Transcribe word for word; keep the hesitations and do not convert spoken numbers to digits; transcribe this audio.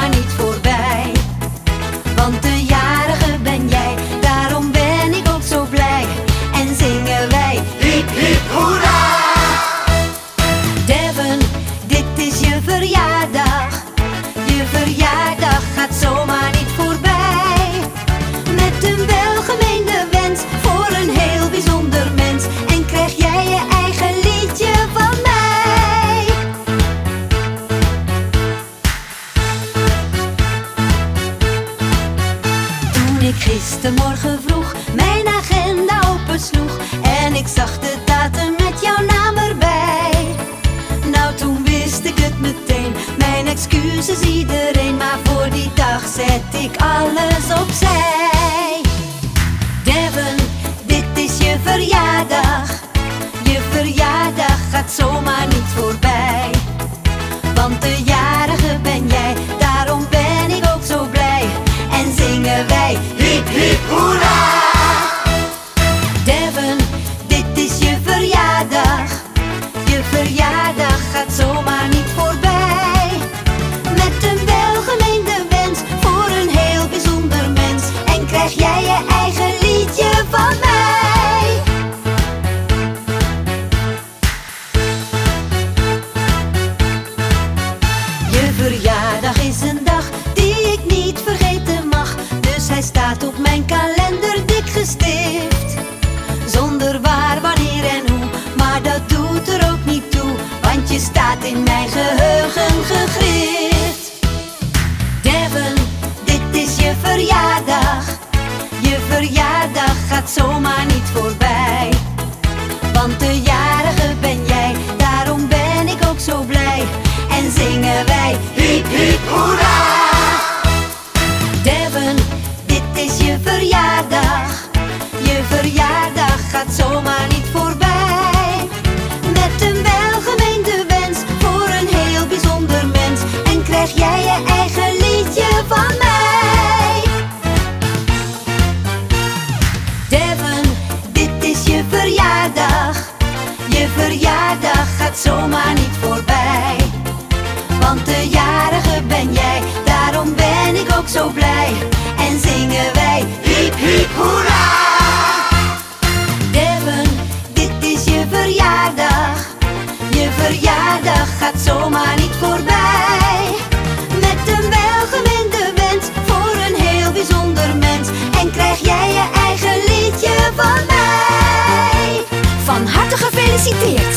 maar niet voorbij. Want de jarige ben jij, daarom ben ik ook zo blij. En zingen wij hiep hiep hoera! Devon, dit is je verjaardag. Je verjaardag gaat zomaar niet voorbij. Met een welgemeende wens voor een heel bijzonder mens. En krijg jij je eigen liedje van mij. Ik gistermorgen vroeg mijn agenda opensloeg en ik zag de datum met jouw naam erbij. Nou, toen wist ik het meteen, mijn excuses iedereen, maar voor die dag zet ik alles opzij. Devon, dit is je verjaardag. Je verjaardag gaat zomaar niet voorbij. Want de jarige ben jij, daarom ben ik ook zo blij. En zingen wij hiep hiep hoera! Devon, dit is je verjaardag. Je verjaardag gaat zomaar niet voorbij. Met een welgemeende wens voor een heel bijzonder mens. En krijg jij je eigen liedje van mij. Je verjaardag is een dag die ik niet vergeten. Hij staat op mijn kalender dik gestift. Zonder waar, wanneer en hoe, maar dat doet er ook niet toe. Want je staat in mijn geheugen gegrift. Devon, dit is je verjaardag. Je verjaardag gaat zomaar niet voorbij. Want de jarige ben jij, daarom ben ik ook zo blij. En zingen wij hiep hiep hoera! Verjaardag, je verjaardag gaat zomaar niet voorbij. Met een welgemeende wens voor een heel bijzonder mens. En krijg jij je eigen liedje van mij. Devon, dit is je verjaardag. Je verjaardag gaat zomaar niet voorbij. Want de jarige ben jij, daarom ben ik ook zo blij. En zingen wij hiep hiep hoera! Devon, dit is je verjaardag. Je verjaardag gaat zomaar niet voorbij. Met een welgemeende wens voor een heel bijzonder mens. En krijg jij je eigen liedje van mij. Van harte gefeliciteerd!